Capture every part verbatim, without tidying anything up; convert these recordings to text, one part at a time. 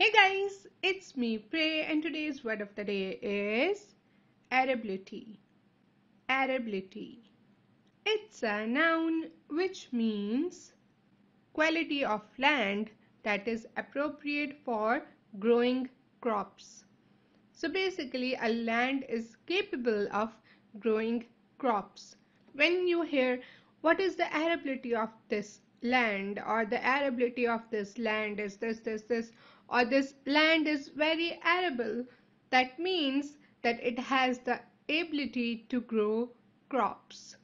Hey guys, it's me Prey and today's word of the day is arability. Arability. It's a noun which means quality of land that is appropriate for growing crops. So basically a land is capable of growing crops. When you hear what is the arability of this land or the arability of this land is this, this, this, or this land is very arable, that means that it has the ability to grow crops,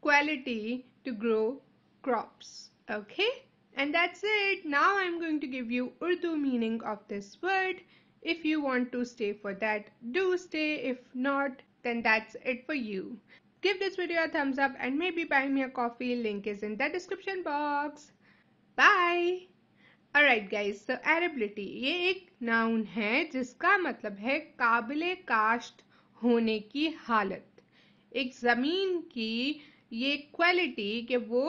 quality to grow crops. Okay, and that's it. Now I'm going to give you Urdu meaning of this word. If you want to stay for that, do stay. If not, then that's it for you. Give this video a thumbs up and maybe buy me a coffee. Link is in the description box. Bye. Alright guys, so arability ये एक noun है जिसका मतलब है काबिले काश्त होने की हालत. एक ज़मीन की ये क्वालिटी कि वो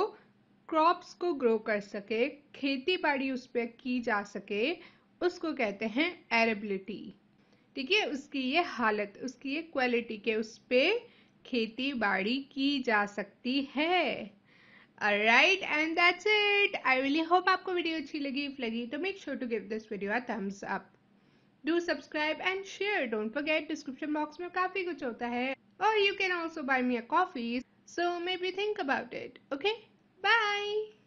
क्रॉप्स को ग्रो कर सके, खेती बाड़ी उस पर की जा सके, उसको कहते हैं arability. ठीक है, उसकी ये हालत, उसकी ये क्वालिटी के उस पर खेती बाड़ी की जा सकती है. Alright, and that's it. I really hope आपको वीडियो अच्छी लगी. If लगी तो make sure to give this video a thumbs up. Do subscribe and share. Don't forget, description box में काफी कुछ होता है. Or you can also buy me a coffee. So maybe think about it. Okay? Bye!